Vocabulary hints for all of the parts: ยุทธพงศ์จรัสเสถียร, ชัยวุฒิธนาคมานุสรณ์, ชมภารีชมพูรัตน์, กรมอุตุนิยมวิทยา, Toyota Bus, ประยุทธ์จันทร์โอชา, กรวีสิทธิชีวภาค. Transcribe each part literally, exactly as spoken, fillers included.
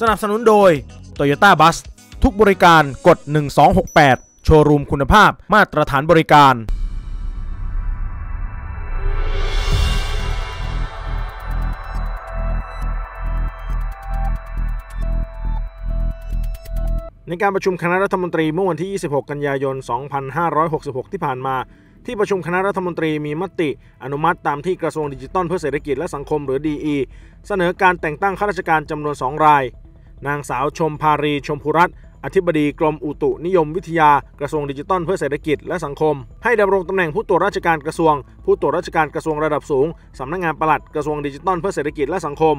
สนับสนุนโดย Toyota Bus ทุกบริการกดหนึ่งสองหกแปดโชว์รูมคุณภาพมาตรฐานบริการในการประชุมคณะรัฐมนตรีเมื่อวันที่ยี่สิบหกกันยายนสองพันห้าร้อยหกสิบหกที่ผ่านมาที่ประชุมคณะรัฐมนตรีมีมติอนุมัติตามที่กระทรวงดิจิทัลเพื่อเศรษฐกิจและสังคมหรือ ดี อี เสนอการแต่งตั้งข้าราชการจำนวนสองรายนางสาวชมภารีชมพูรัตน์อธิบดีกรมอุตุนิยมวิทยากระทรวงดิจิทัลเพื่อเศรษฐกิจและสังคมให้ดำรงตำแหน่งผู้ตรวจราชการกระทรวงผู้ตรวจราชการกระทรวงระดับสูงสำนักงานปลัดกระทรวงดิจิทัลเพื่อเศรษฐกิจและสังคม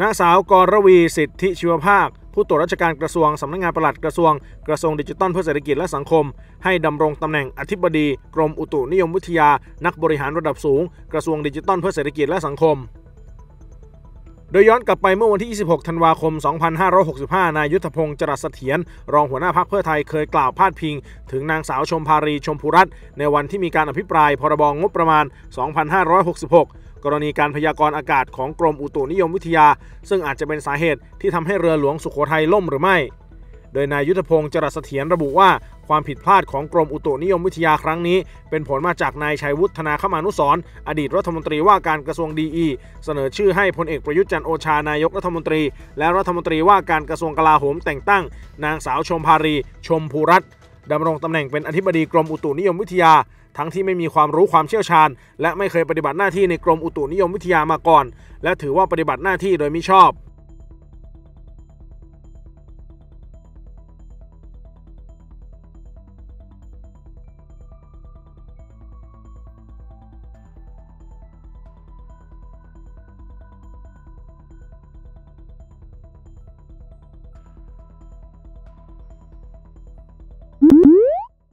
นางสาวกรวีสิทธิชีวภาคผู้ตรวจราชการกระทรวงสำนักงานปลัดกระทรวงกระทรวงดิจิทัลเพื่อเศรษฐกิจและสังคมให้ดำรงตำแหน่งอธิบดีกรมอุตุนิยมวิทยานักบริหารระดับสูงกระทรวงดิจิทัลเพื่อเศรษฐกิจและสังคมโดยย้อนกลับไปเมื่อวันที่ยี่สิบหกธันวาคมสองพันห้าร้อยหกสิบห้านายยุทธพงศ์จรัสเสถียรรองหัวหน้าพรรคเพื่อไทยเคยกล่าวพาดพิงถึงนางสาวชมภารีชมพูรัตน์ในวันที่มีการอภิปรายพรบงบประมาณสองพันห้าร้อยหกสิบหกกรณีการพยากรณ์อากาศของกรมอุตุนิยมวิทยาซึ่งอาจจะเป็นสาเหตุที่ทำให้เรือหลวงสุโขทัยล่มหรือไม่โดยนายยุทธพงศ์จรัสเสถียรระบุว่าความผิดพลาดของกรมอุตุนิยมวิทยาครั้งนี้เป็นผลมาจากนายชัยวุฒิธนาคมานุสรณ์อดีตรัฐมนตรีว่าการกระทรวงดีอีเสนอชื่อให้พลเอกประยุทธ์จันทร์โอชานายกรัฐมนตรีและรัฐมนตรีว่าการกระทรวงกลาโหมแต่งตั้งนางสาวชมภารีชมพูรัตน์ดำรงตำแหน่งเป็นอธิบดีกรมอุตุนิยมวิทยาทั้งที่ไม่มีความรู้ความเชี่ยวชาญและไม่เคยปฏิบัติหน้าที่ในกรมอุตุนิยมวิทยามาก่อนและถือว่าปฏิบัติหน้าที่โดยมิชอบ